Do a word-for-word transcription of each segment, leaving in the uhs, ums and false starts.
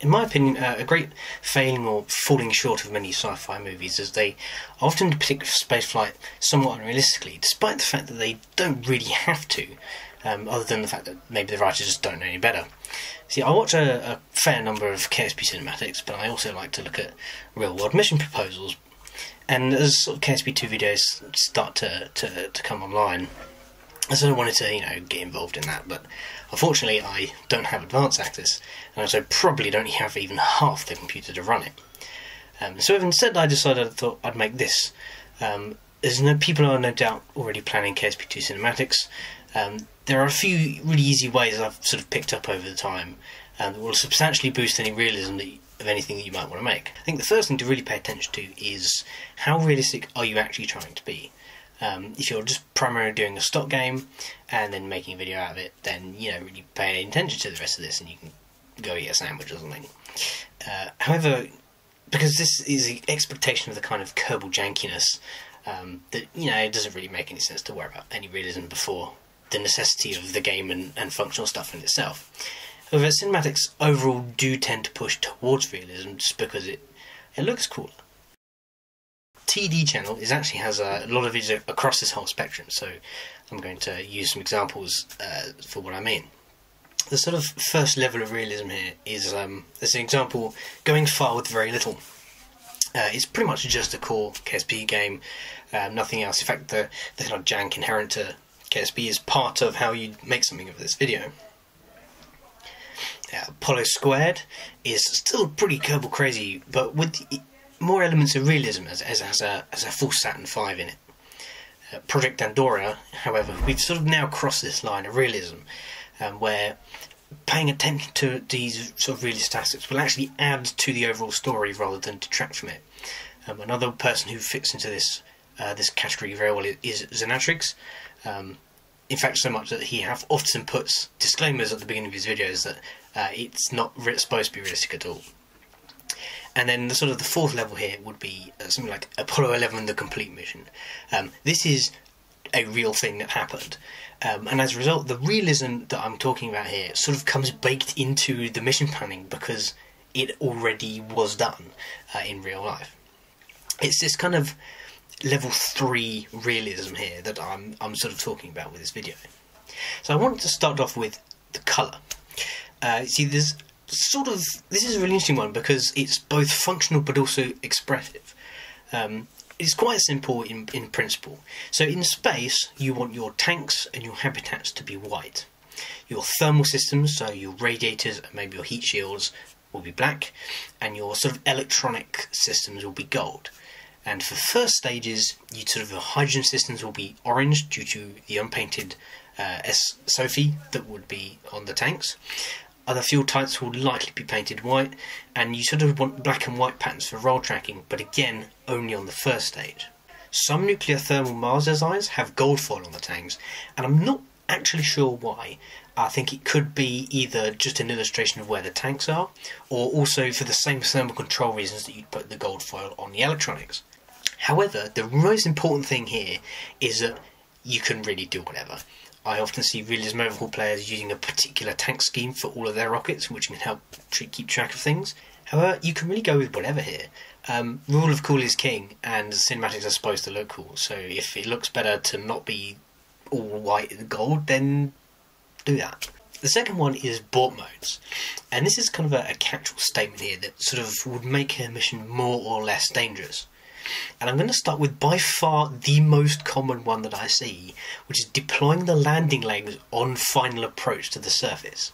in my opinion, uh, a great failing or falling short of many sci-fi movies, as they often depict spaceflight somewhat unrealistically, despite the fact that they don't really have to, um, other than the fact that maybe the writers just don't know any better. See, I watch a, a fair number of K S P cinematics, but I also like to look at real-world mission proposals, and as sort of K S P two videos start to, to, to come online, I sort of wanted to, you know, get involved in that, but unfortunately I don't have advanced access, and I so probably don't have even half the computer to run it. Um, so instead I decided I thought I'd make this. Um, there's no people are no doubt already planning K S P two cinematics. Um, there are a few really easy ways I've sort of picked up over the time um, that will substantially boost any realism that you, of anything that you might want to make. I think the first thing to really pay attention to is how realistic are you actually trying to be. Um, if you're just primarily doing a stock game and then making a video out of it, then, you know, really pay any attention to the rest of this and you can go eat a sandwich or something. Uh, however, because this is the expectation of the kind of Kerbal jankiness, um, that, you know, it doesn't really make any sense to worry about any realism before the necessity of the game and, and functional stuff in itself. However, cinematics overall do tend to push towards realism just because it, it looks cooler. T D Channel is actually has a lot of videos across this whole spectrum, so I'm going to use some examples uh, for what I mean. The sort of first level of realism here is, um, as an example, going far with very little. Uh, it's pretty much just a core K S P game, uh, nothing else. In fact, the, the kind of jank inherent to K S P is part of how you make something of this video. Uh, Apollo Squared is still pretty Kerbal crazy, but with the more elements of realism as, as, as, a, as a full Saturn five in it. Uh, Project Andorra, however, we've sort of now crossed this line of realism, um, where paying attention to these sort of realist aspects will actually add to the overall story rather than detract from it. Um, another person who fits into this uh, this category very well is Znatrix. Um, in fact, so much that he have often puts disclaimers at the beginning of his videos that uh, it's not supposed to be realistic at all. And then the sort of the fourth level here would be something like Apollo eleven, the complete mission. Um, this is a real thing that happened. Um, and as a result, the realism that I'm talking about here sort of comes baked into the mission planning because it already was done uh, in real life. It's this kind of level three realism here that I'm, I'm sort of talking about with this video. So I wanted to start off with the colour. Uh, see, there's sort of, this is a really interesting one because it's both functional but also expressive. Um, it's quite simple in, in principle. So in space, you want your tanks and your habitats to be white. Your thermal systems, so your radiators and maybe your heat shields, will be black, and your sort of electronic systems will be gold. And for first stages, you sort of your hydrogen systems will be orange due to the unpainted uh, S Sophie that would be on the tanks. Other fuel types will likely be painted white, and you sort of want black and white patterns for roll tracking, but again, only on the first stage. Some nuclear thermal Mars designs have gold foil on the tanks, and I'm not actually sure why. I think it could be either just an illustration of where the tanks are, or also for the same thermal control reasons that you'd put the gold foil on the electronics. However, the most important thing here is that you can really do whatever. I often see realism overhaul players using a particular tank scheme for all of their rockets, which can help keep track of things. However, you can really go with whatever here. Um, rule of cool is king, and cinematics are supposed to look cool, so if it looks better to not be all white and gold, then do that. The second one is abort modes, and this is kind of a, a catch-all statement here that sort of would make a mission more or less dangerous. And I'm going to start with by far the most common one that I see, which is deploying the landing legs on final approach to the surface.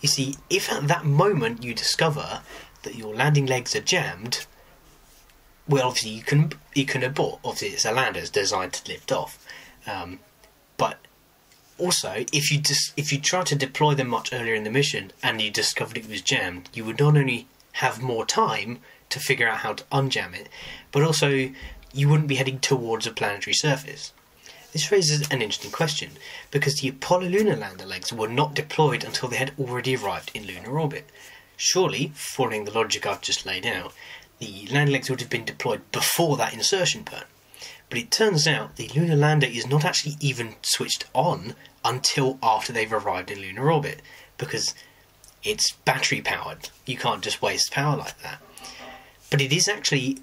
You see, if at that moment you discover that your landing legs are jammed, well, obviously you can you can abort. Obviously, it's a lander, it's designed to lift off. Um, but also, if you just if you try to deploy them much earlier in the mission and you discovered it was jammed, you would not only have more time to figure out how to unjam it, but also you wouldn't be heading towards a planetary surface. This raises an interesting question, because the Apollo lunar lander legs were not deployed until they had already arrived in lunar orbit. Surely, following the logic I've just laid out, the lander legs would have been deployed before that insertion burn. But it turns out the lunar lander is not actually even switched on until after they've arrived in lunar orbit, because it's battery powered. You can't just waste power like that. But it is actually,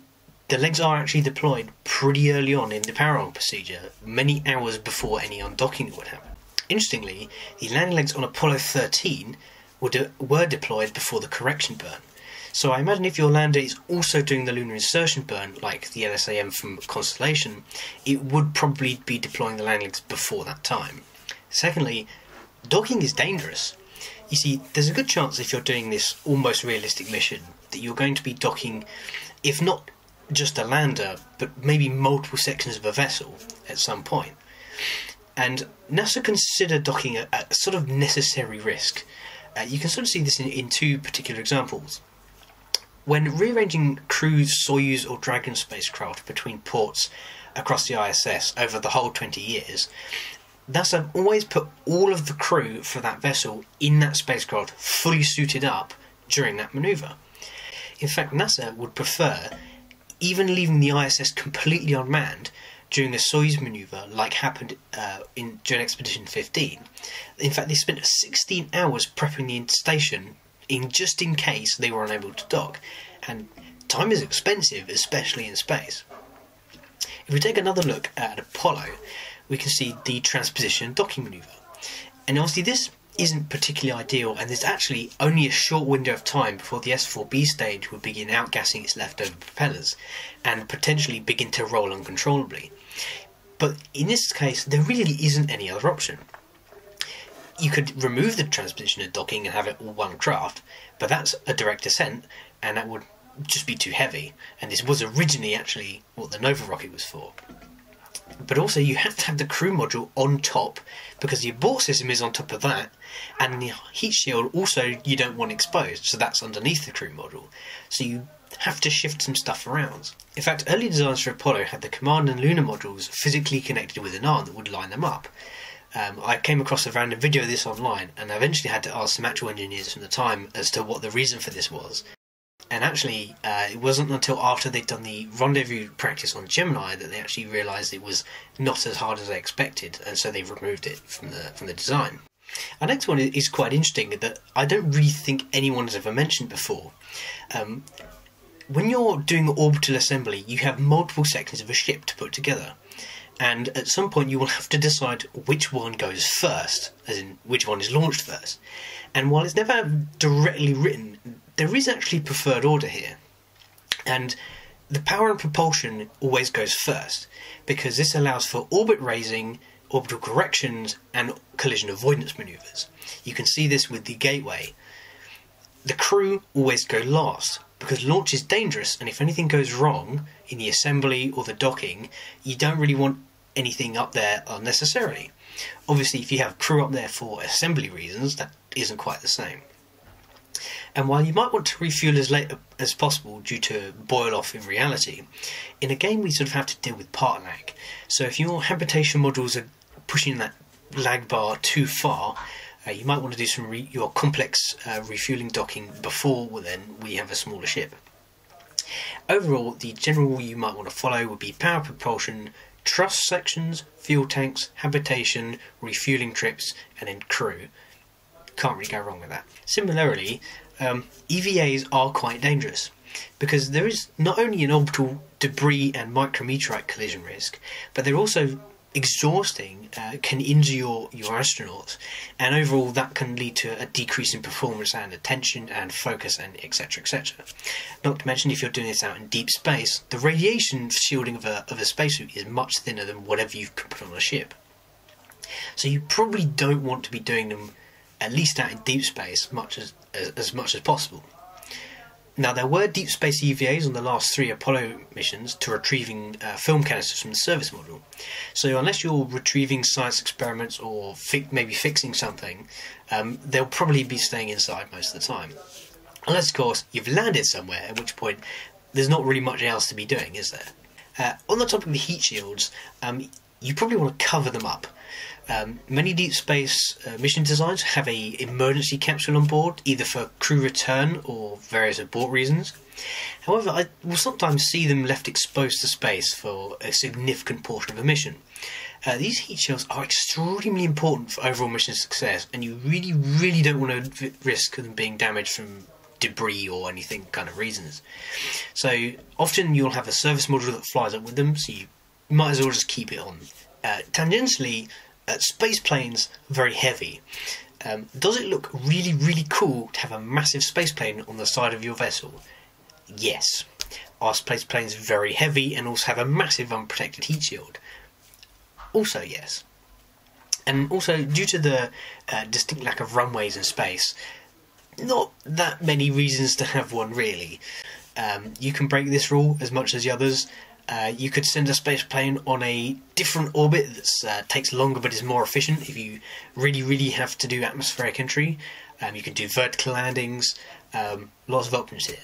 the legs are actually deployed pretty early on in the power-on procedure, many hours before any undocking that would happen. Interestingly, the landing legs on Apollo thirteen were, de were deployed before the correction burn. So I imagine if your lander is also doing the lunar insertion burn, like the L S A M from Constellation, it would probably be deploying the landing legs before that time. Secondly, docking is dangerous. You see, there's a good chance if you're doing this almost realistic mission that you're going to be docking, if not just a lander, but maybe multiple sections of a vessel at some point. And NASA consider docking a, a sort of necessary risk. Uh, you can sort of see this in, in two particular examples. When rearranging Crew's Soyuz or Dragon spacecraft between ports across the I S S over the whole twenty years, NASA always put all of the crew for that vessel in that spacecraft fully suited up during that manoeuvre. In fact, NASA would prefer even leaving the I S S completely unmanned during a Soyuz manoeuvre like happened uh, in during Expedition fifteen. In fact, they spent sixteen hours prepping the station in just in case they were unable to dock, and time is expensive, especially in space. If we take another look at Apollo, we can see the transposition docking manoeuvre, and obviously this isn't particularly ideal, and there's actually only a short window of time before the S four B stage would begin outgassing its leftover propellers and potentially begin to roll uncontrollably. But in this case, there really isn't any other option. You could remove the transposition and docking and have it all one craft, but that's a direct ascent, and that would just be too heavy, and this was originally actually what the Nova rocket was for. But also you have to have the crew module on top, because the abort system is on top of that, and the heat shield also you don't want exposed, so that's underneath the crew module. So you have to shift some stuff around. In fact, early designs for Apollo had the command and lunar modules physically connected with an arm that would line them up. Um, I came across a random video of this online, and I eventually had to ask some actual engineers from the time as to what the reason for this was. And actually, uh, it wasn't until after they'd done the rendezvous practice on Gemini that they actually realised it was not as hard as they expected, and so they removed it from the from the design. Our next one is quite interesting, that I don't really think anyone has ever mentioned before. Um, when you're doing orbital assembly, you have multiple sections of a ship to put together, and at some point you will have to decide which one goes first, as in which one is launched first. And while it's never directly written, there is actually preferred order here, and the power and propulsion always goes first, because this allows for orbit raising, orbital corrections, and collision avoidance manoeuvres. You can see this with the Gateway. The crew always go last, because launch is dangerous, and if anything goes wrong in the assembly or the docking, you don't really want anything up there unnecessarily. Obviously, if you have crew up there for assembly reasons, that isn't quite the same. And while you might want to refuel as late as possible due to boil-off in reality, in a game we sort of have to deal with part lag. So if your habitation modules are pushing that lag bar too far, uh, you might want to do some re your complex uh, refueling docking before well, then we have a smaller ship. Overall, the general rule you might want to follow would be power propulsion, truss sections, fuel tanks, habitation, refueling trips, and then crew. Can't really go wrong with that. Similarly, um, E V As are quite dangerous, because there is not only an orbital debris and micrometeorite collision risk, but they're also exhausting, uh, can injure your, your astronauts, and overall that can lead to a decrease in performance and attention and focus and etc, et cetera. Not to mention, if you're doing this out in deep space, the radiation shielding of a, of a spacesuit is much thinner than whatever you can put on a ship. So you probably don't want to be doing them at least out in deep space, much as, as as much as possible. Now, there were deep space E V As on the last three Apollo missions to retrieving uh, film canisters from the service module. So unless you're retrieving science experiments or fi maybe fixing something, um, they'll probably be staying inside most of the time. Unless, of course, you've landed somewhere, at which point there's not really much else to be doing, is there? Uh, on the topic of the heat shields, um, you probably want to cover them up. Um, many deep space uh, mission designs have an emergency capsule on board, either for crew return or various abort reasons. However, I will sometimes see them left exposed to space for a significant portion of a mission, Uh, these heat shields are extremely important for overall mission success, and you really, really don't want to risk them being damaged from debris or anything kind of reasons. So often you'll have a service module that flies up with them, so you might as well just keep it on. Uh, tangentially, uh, space planes are very heavy. Um, does it look really, really cool to have a massive space plane on the side of your vessel? Yes. Our space planes are very heavy and also have a massive unprotected heat shield. Also yes. And also, due to the uh, distinct lack of runways in space, not that many reasons to have one really. Um, you can break this rule as much as the others. Uh, you could send a space plane on a different orbit that uh, takes longer but is more efficient if you really, really have to do atmospheric entry. Um, you could do vertical landings, um, lots of options here.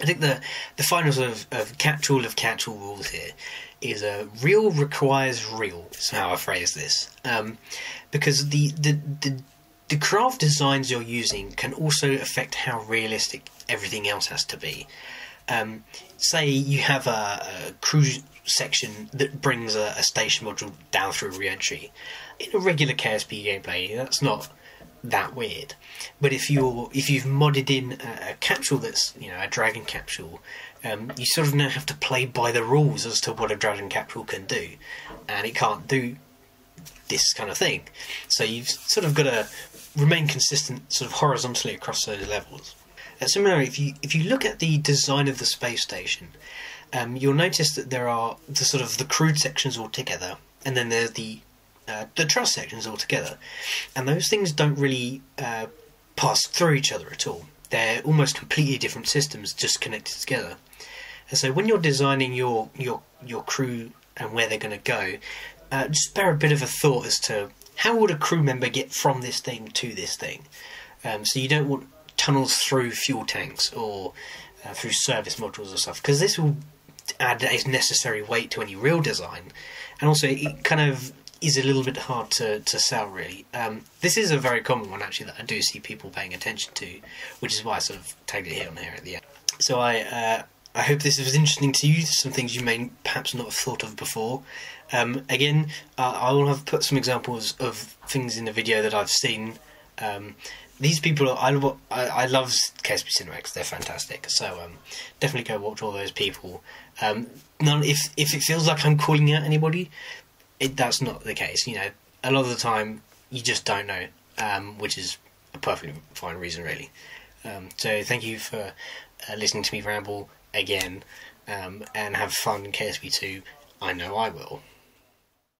I think the, the final sort of, of catch-all of catch-all rules here is uh, real requires real, is how I phrase this. Um, because the, the, the, the craft designs you're using can also affect how realistic everything else has to be. Um, say you have a, a crew section that brings a, a station module down through re-entry. In a regular K S P gameplay, that's not that weird, but if you're if you've modded in a, a capsule that's, you know, a Dragon capsule, um, you sort of now have to play by the rules as to what a Dragon capsule can do, and it can't do this kind of thing. So you've sort of got to remain consistent, sort of horizontally across those levels. And similarly, if you if you look at the design of the space station, um, you'll notice that there are the sort of the crewed sections all together, and then there's the Uh, the truss sections altogether, and those things don't really uh, pass through each other at all. They're almost completely different systems, just connected together. And so when you're designing your your your crew and where they're going to go, uh, just bear a bit of a thought as to how would a crew member get from this thing to this thing. Um, so you don't want tunnels through fuel tanks or uh, through service modules or stuff, because this will add a necessary weight to any real design, and also it kind of is a little bit hard to, to sell really. Um, this is a very common one actually that I do see people paying attention to, which is why I sort of tagged it here and here at the end. So I uh, I hope this was interesting to you, some things you may perhaps not have thought of before. Um, again, uh, I will have put some examples of things in the video that I've seen. Um, these people, are, I, I, I love K S P Cinema because they're fantastic, so um, definitely go watch all those people. Um, none, if, if it feels like I'm calling out anybody, It, that's not the case. You know, a lot of the time you just don't know, um, which is a perfectly fine reason really. Um, so thank you for uh, listening to me ramble again, um, and have fun in K S P two. I know I will.